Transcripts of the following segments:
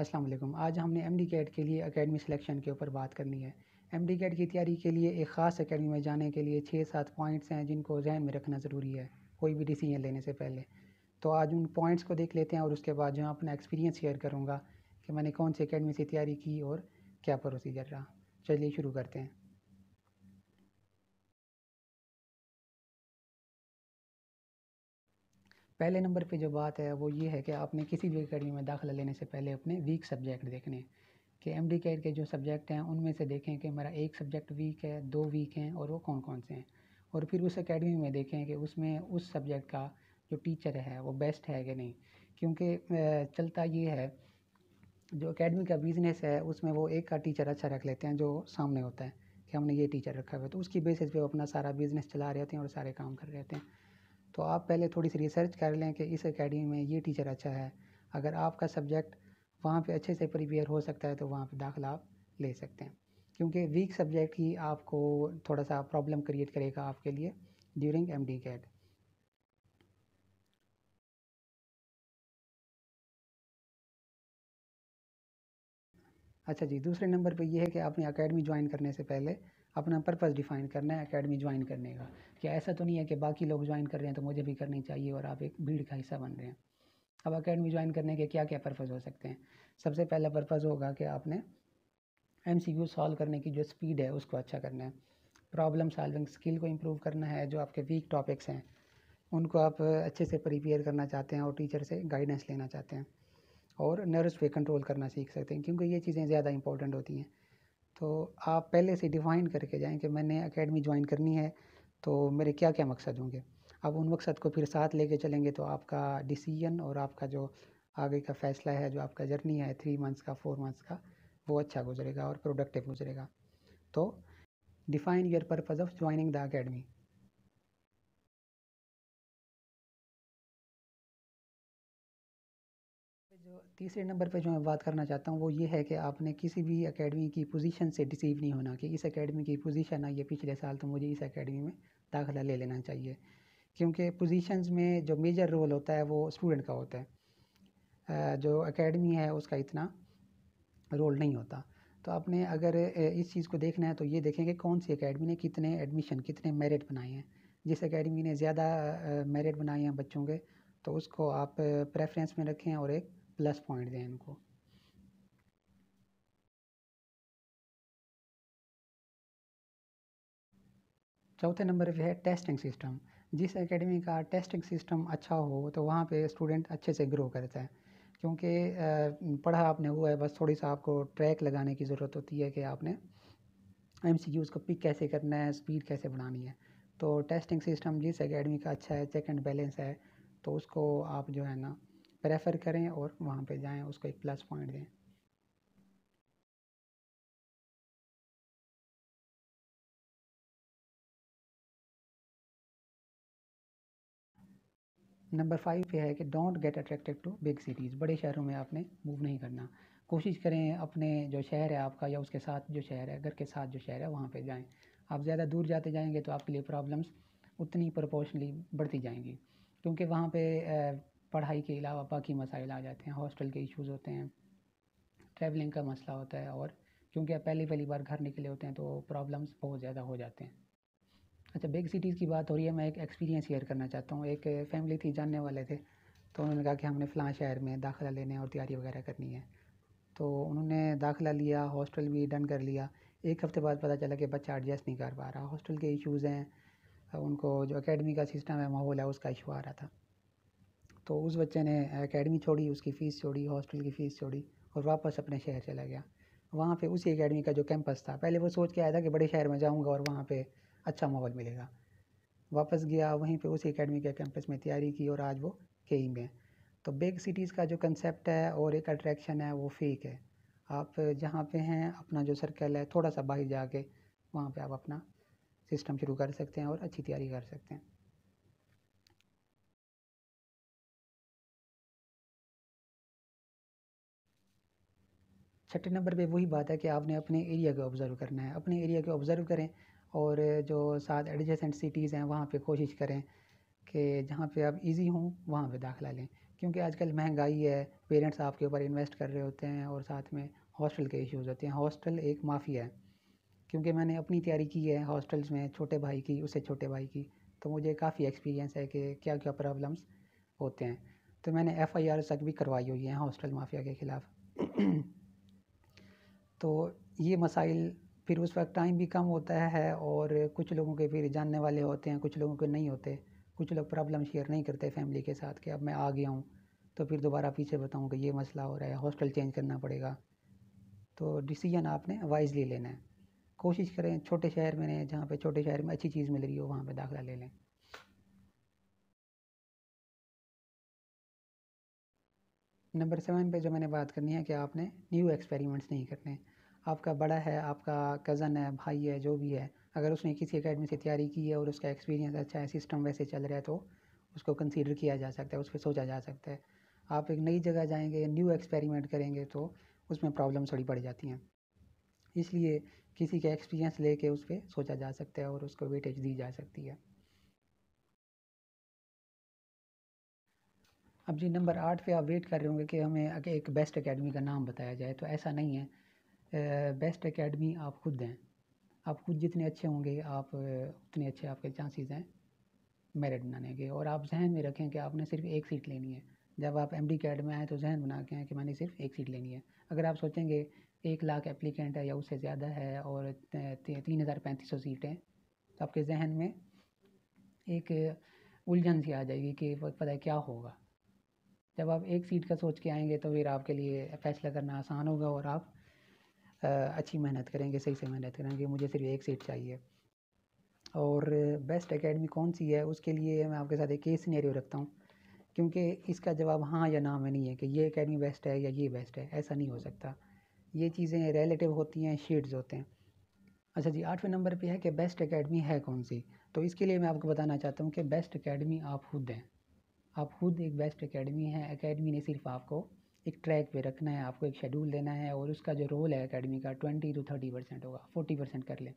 अस्सलाम वालेकुम। आज हमने MDCAT के लिए एकेडमी सिलेक्शन के ऊपर बात करनी है। MDCAT की तैयारी के लिए एक ख़ास एकेडमी में जाने के लिए 6-7 पॉइंट्स हैं जिनको जहन में रखना ज़रूरी है कोई भी डिसीजन लेने से पहले। तो आज उन पॉइंट्स को देख लेते हैं और उसके बाद जो है अपना एक्सपीरियंस शेयर करूँगा कि मैंने कौन सी एकेडमी से तैयारी की और क्या प्रोसीजर रहा। चलिए शुरू करते हैं। पहले नंबर पे जो बात है वो ये है कि आपने किसी भी एकेडमी में दाखिला लेने से पहले अपने वीक सब्जेक्ट देखने कि MDCAT के जो सब्जेक्ट हैं उनमें से देखें कि मेरा एक सब्जेक्ट वीक है, 2 वीक हैं और वो कौन कौन से हैं। और फिर उस एकेडमी में देखें कि उसमें उस सब्जेक्ट का जो टीचर है वो बेस्ट है कि नहीं, क्योंकि चलता ये है जो एकेडमी का बिजनेस है उसमें वो एक का टीचर अच्छा रख लेते हैं जो सामने होता है कि हमने ये टीचर रखा हुआ है, तो उसकी बेसिस पे वो अपना सारा बिज़नेस चला रहे होते हैं और सारे काम कर रहे होते हैं। तो आप पहले थोड़ी सी रिसर्च कर लें कि इस एकेडमी में ये टीचर अच्छा है, अगर आपका सब्जेक्ट वहाँ पे अच्छे से प्रिपेयर हो सकता है तो वहाँ पे दाखिला आप ले सकते हैं, क्योंकि वीक सब्जेक्ट ही आपको थोड़ा सा प्रॉब्लम क्रिएट करेगा आपके लिए ड्यूरिंग MDCAT। अच्छा जी, दूसरे नंबर पे ये है कि आपने एकेडमी ज्वाइन करने से पहले अपना पर्पस डिफाइन करना है एकेडमी ज्वाइन करने का, कि ऐसा तो नहीं है कि बाकी लोग ज्वाइन कर रहे हैं तो मुझे भी करनी चाहिए और आप एक भीड़ का हिस्सा बन रहे हैं। अब एकेडमी ज्वाइन करने के क्या क्या पर्पस हो सकते हैं। सबसे पहला पर्पस होगा कि आपने MCQ सॉल्व करने की जो स्पीड है उसको अच्छा करना है, प्रॉब्लम सॉल्विंग स्किल को इम्प्रूव करना है, जो आपके वीक टॉपिक्स हैं उनको आप अच्छे से प्रिपेयर करना चाहते हैं और टीचर से गाइडेंस लेना चाहते हैं, और नर्वस पे कंट्रोल करना सीख सकते हैं क्योंकि ये चीज़ें ज़्यादा इंपॉर्टेंट होती हैं। तो आप पहले से डिफ़ाइन करके जाएं कि मैंने एकेडमी ज्वाइन करनी है तो मेरे क्या क्या मकसद होंगे। अब उन मकसद को फिर साथ लेके चलेंगे तो आपका डिसीजन और आपका जो आगे का फ़ैसला है, जो आपका जर्नी है 3 मंथ्स का, 4 मंथ्स का, वो अच्छा गुजरेगा और प्रोडक्टिव गुजरेगा। तो define your purpose of joining the academy. तीसरे नंबर पे जो मैं बात करना चाहता हूँ वो ये है कि आपने किसी भी एकेडमी की पोजीशन से डिसीव नहीं होना कि इस एकेडमी की पोजीशन आई है पिछले साल तो मुझे इस एकेडमी में दाखिला ले लेना चाहिए, क्योंकि पोजीशंस में जो मेजर रोल होता है वो स्टूडेंट का होता है, जो एकेडमी है उसका इतना रोल नहीं होता। तो आपने अगर इस चीज़ को देखना है तो ये देखें कि कौन सी एकेडमी ने कितने एडमिशन, कितने मेरिट बनाए हैं। जिस एकेडमी ने ज़्यादा मेरिट बनाए हैं बच्चों के तो उसको आप प्रेफरेंस में रखें और एक प्लस पॉइंट दें इनको। चौथे नंबर पे है टेस्टिंग सिस्टम। जिस एकेडमी का टेस्टिंग सिस्टम अच्छा हो तो वहाँ पे स्टूडेंट अच्छे से ग्रो करता है, क्योंकि पढ़ा आपने हुआ है, बस थोड़ी सा आपको ट्रैक लगाने की ज़रूरत होती है कि आपने MCQs को पिक कैसे करना है, स्पीड कैसे बढ़ानी है। तो टेस्टिंग सिस्टम जिस एकेडमी का अच्छा है, चेक एंड बैलेंस है, तो उसको आप जो है ना प्रेफर करें और वहाँ पे जाएं, उसको एक प्लस पॉइंट दें। नंबर 5 पे है कि don't get attracted to big cities. बड़े शहरों में आपने मूव नहीं करना, कोशिश करें अपने जो शहर है आपका या उसके साथ जो शहर है, घर के साथ जो शहर है, वहाँ पे जाएं। आप ज़्यादा दूर जाते जाएंगे तो आपके लिए प्रॉब्लम्स उतनी प्रोपोर्शनली बढ़ती जाएंगी, क्योंकि वहाँ पे पढ़ाई के अलावा बाकी मसाइल आ जाते हैं, हॉस्टल के इश्यूज़ होते हैं, ट्रैवलिंग का मसला होता है, और क्योंकि आप पहली बार घर निकले होते हैं तो प्रॉब्लम्स बहुत ज़्यादा हो जाते हैं। अच्छा, बिग सिटीज़ की बात हो रही है, मैं एक एक्सपीरियंस शेयर करना चाहता हूँ। एक फैमिली थी, जानने वाले थे, तो उन्होंने कहा कि हमने फ़लाँ शहर में दाखिला लेने और तैयारी वगैरह करनी है। तो उन्होंने दाखिला लिया, हॉस्टल भी डन कर लिया। एक हफ़्ते बाद पता चला कि बच्चा एडजस्ट नहीं कर पा रहा, हॉस्टल के इश्यूज़ हैं, उनको जो एकेडमी का सिस्टम है, माहौल है, उसका इशू आ रहा था। तो उस बच्चे ने एकेडमी छोड़ी, उसकी फ़ीस छोड़ी, हॉस्टल की फ़ीस छोड़ी और वापस अपने शहर चला गया। वहाँ पे उसी एकेडमी का जो कैंपस था, पहले वो सोच के आया था कि बड़े शहर में जाऊँगा और वहाँ पे अच्छा माहौल मिलेगा, वापस गया वहीं पे उसी एकेडमी के कैंपस में तैयारी की और आज वो KI में। तो बिग सिटीज़ का जो कंसेप्ट है और एक अट्रैक्शन है वो फेक है। आप जहाँ पर हैं, अपना जो सर्कल है, थोड़ा सा बाहर जाके वहाँ पर आप अपना सिस्टम शुरू कर सकते हैं और अच्छी तैयारी कर सकते हैं। छठे नंबर पे वही बात है कि आपने अपने एरिया को ऑब्ज़र्व करना है। अपने एरिया को ऑब्ज़र्व करें और जो साथ एडजेसेंट सिटीज़ हैं वहाँ पे कोशिश करें कि जहाँ पे आप इजी हों वहाँ पे दाखिला लें, क्योंकि आजकल महंगाई है, पेरेंट्स आपके ऊपर इन्वेस्ट कर रहे होते हैं और साथ में हॉस्टल के इश्यूज़ होते हैं। हॉस्टल एक माफिया है, क्योंकि मैंने अपनी तैयारी की है हॉस्टल्स में, छोटे भाई की, उससे छोटे भाई की, तो मुझे काफ़ी एक्सपीरियंस है कि क्या क्या प्रॉब्लम्स होते हैं। तो मैंने FIR तक भी करवाई हुई है हॉस्टल माफिया के ख़िलाफ़। तो ये मसाइल, फिर उस वक्त टाइम भी कम होता है और कुछ लोगों के फिर जानने वाले होते हैं, कुछ लोगों के नहीं होते, कुछ लोग प्रॉब्लम शेयर नहीं करते फैमिली के साथ कि अब मैं आ गया हूँ तो फिर दोबारा पीछे बताऊँ कि ये मसला हो रहा है, हॉस्टल चेंज करना पड़ेगा। तो डिसीजन आपने वाइजली लेना है, कोशिश करें छोटे शहर में, जहाँ पे छोटे शहर में अच्छी चीज़ मिल रही हो वहाँ पे दाखिला ले लें। नंबर 7 पे जो मैंने बात करनी है कि आपने न्यू एक्सपेरिमेंट्स नहीं करने। आपका बड़ा है, आपका कज़न है, भाई है, जो भी है, अगर उसने किसी एकेडमी से तैयारी की है और उसका एक्सपीरियंस अच्छा है, सिस्टम वैसे चल रहा है, तो उसको कंसीडर किया जा सकता है, उस पर सोचा जा सकता है। आप एक नई जगह जाएंगे, न्यू एक्सपेरिमेंट करेंगे तो उसमें प्रॉब्लम्स थोड़ी बढ़ जाती हैं, इसलिए किसी का एक्सपीरियंस लेके उस पर सोचा जा सकता है और उसको वेटेज दी जा सकती है। अब जी नंबर 8 पे आप वेट कर रहे होंगे कि हमें एक बेस्ट एकेडमी का नाम बताया जाए, तो ऐसा नहीं है। बेस्ट एकेडमी आप खुद हैं, आप खुद जितने अच्छे होंगे आप उतने अच्छे आपके चांसेस हैं मेरिट बनाने के। और आप जहन में रखें कि आपने सिर्फ एक सीट लेनी है। जब आप MDCAT में आए तो जहन बना के आए कि मैंने सिर्फ एक सीट लेनी है। अगर आप सोचेंगे 1 लाख एप्लीकेंट है या उससे ज़्यादा है और 3500 सीटें, तो आपके जहन में एक उलझन सी आ जाएगी कि पता है क्या होगा। जब आप एक सीट का सोच के आएंगे तो फिर आपके लिए फैसला करना आसान होगा और आप अच्छी मेहनत करेंगे, सही से मेहनत करेंगे, मुझे सिर्फ एक सीट चाहिए। और बेस्ट एकेडमी कौन सी है, उसके लिए मैं आपके साथ एक केस सिनेरियो रखता हूँ, क्योंकि इसका जवाब हाँ या ना में नहीं है कि ये एकेडमी बेस्ट है या ये बेस्ट है, ऐसा नहीं हो सकता। ये चीज़ें रिलेटिव होती हैं, शेड्स होते हैं। अच्छा जी, 8वें नंबर पे है कि बेस्ट एकेडमी है कौन सी। तो इसके लिए मैं आपको बताना चाहता हूँ कि बेस्ट एकेडमी आप खुद हैं, आप खुद एक बेस्ट एकेडमी हैं। एकेडमी ने सिर्फ आपको एक ट्रैक पे रखना है, आपको एक शेड्यूल देना है, और उसका जो रोल है एकेडमी का 20 to 30% होगा, 40% कर लें,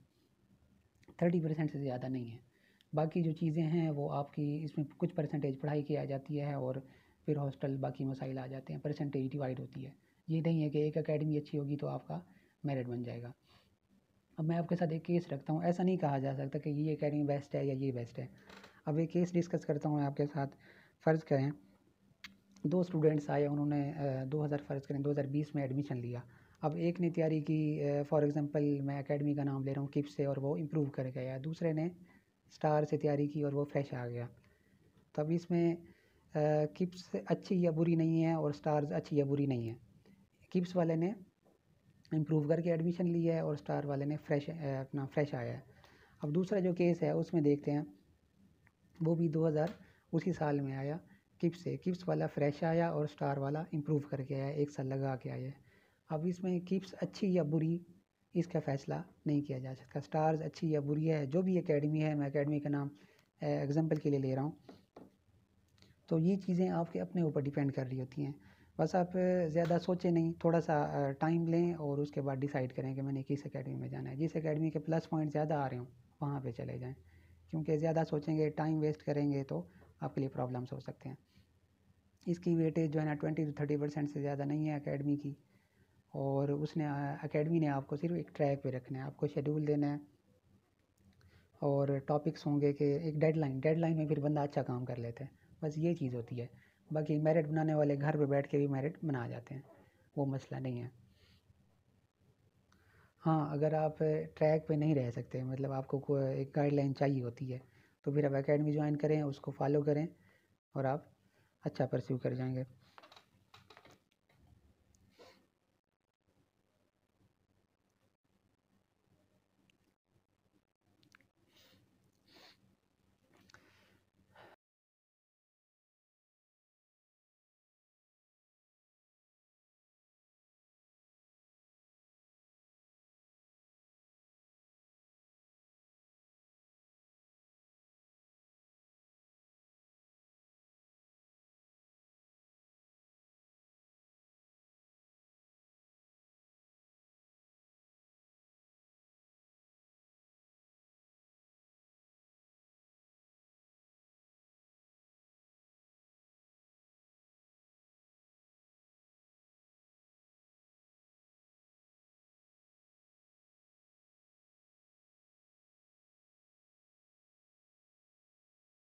30% से ज़्यादा नहीं है। बाकी जो चीज़ें हैं वो आपकी, इसमें कुछ परसेंटेज पढ़ाई की आ जाती है और फिर हॉस्टल बाकी मसाइल आ जाते हैं, परसेंटेज डिवाइड होती है। ये नहीं है कि एक एकेडमी अच्छी होगी तो आपका मेरिट बन जाएगा। अब मैं आपके साथ एक केस रखता हूँ, ऐसा नहीं कहा जा सकता कि ये एकेडमी बेस्ट है या ये बेस्ट है। अब एक केस डिस्कस करता हूँ मैं आपके साथ। फ़र्ज़ करें 2 स्टूडेंट्स आए, उन्होंने 2020 में एडमिशन लिया। अब एक ने तैयारी की, फॉर एग्ज़ाम्पल मैं एकेडमी का नाम ले रहा हूँ, किप्स से, और वो इम्प्रूव कर गया। दूसरे ने स्टार से तैयारी की और वो फ्रेश आ गया। तो अब इसमें किप्स अच्छी या बुरी नहीं है और स्टार्स अच्छी या बुरी नहीं है। किप्स वाले ने इम्प्रूव करके एडमिशन लिया है और स्टार वाले ने फ्रेश आया है। अब दूसरा जो केस है उसमें देखते हैं, वो भी 2000 उसी साल में आया किप्स से, किप्स वाला फ्रेश आया और स्टार वाला इम्प्रूव करके आया, 1 साल लगा के आया। अब इसमें किप्स अच्छी या बुरी इसका फ़ैसला नहीं किया जा सकता। स्टार्स अच्छी या बुरी है, जो भी एकेडमी है, मैं एकेडमी का नाम एग्जांपल के लिए ले रहा हूँ, तो ये चीज़ें आपके अपने ऊपर डिपेंड कर रही होती हैं। बस आप ज़्यादा सोचें नहीं, थोड़ा सा टाइम लें और उसके बाद डिसाइड करें कि मैंने किस एकेडमी में जाना है। जिस एकेडमी के प्लस पॉइंट ज़्यादा आ रहे हों वहाँ पर चले जाएँ, क्योंकि ज़्यादा सोचेंगे, टाइम वेस्ट करेंगे तो आपके लिए प्रॉब्लम्स हो सकते हैं। इसकी वेटेज जो है ना 20 to 30% से ज़्यादा नहीं है एकेडमी की, और उसने एकेडमी ने आपको सिर्फ एक ट्रैक पे रखना है, आपको शेड्यूल देना है और टॉपिक्स होंगे कि एक डेडलाइन में फिर बंदा अच्छा काम कर लेता है। बस ये चीज़ होती है। बाकी मेरिट बनाने वाले घर पे बैठ के भी मेरिट बना जाते हैं, वो मसला नहीं है। हाँ, अगर आप ट्रैक पे नहीं रह सकते, मतलब आपको एक गाइडलाइन चाहिए होती है, तो फिर आप एकेडमी ज्वाइन करें, उसको फॉलो करें और आप अच्छा परस्यू कर जाएंगे।